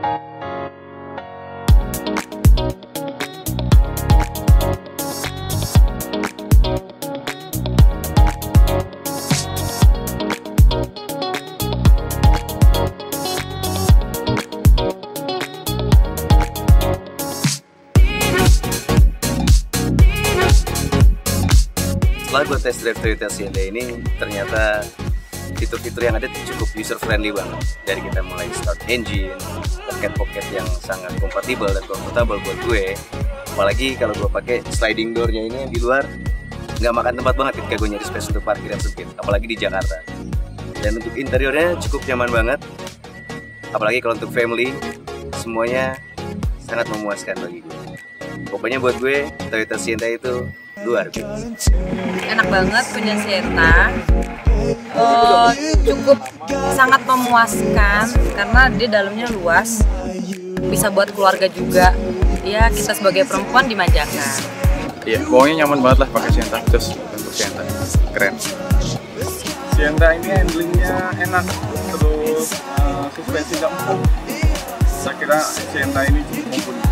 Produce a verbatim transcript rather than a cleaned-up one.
Setelah gue test drive Toyota Sienta ini, ternyata fitur-fitur yang ada cukup user-friendly banget. Dari kita mulai start engine, pocket-pocket yang sangat kompatibel dan comfortable buat gue. Apalagi kalau gue pakai sliding door-nya ini di luar, nggak makan tempat banget ketika gue nyari space untuk parkir yang sempit, apalagi di Jakarta. Dan untuk interiornya cukup nyaman banget, apalagi kalau untuk family, semuanya sangat memuaskan bagi gue. Pokoknya buat gue, Toyota Sienta itu luar biasa. Enak banget punya Sienta. Uh, cukup sangat memuaskan karena dia dalamnya luas. Bisa buat keluarga juga. Ya, kita sebagai perempuan dimanjakan. Iya, pokoknya nyaman banget lah pakai Sienta. Terus untuk Sienta keren. Sienta ini handlingnya enak, terus uh, suspensi nggak empuk. Saya kira Sienta ini cukup mumpuni.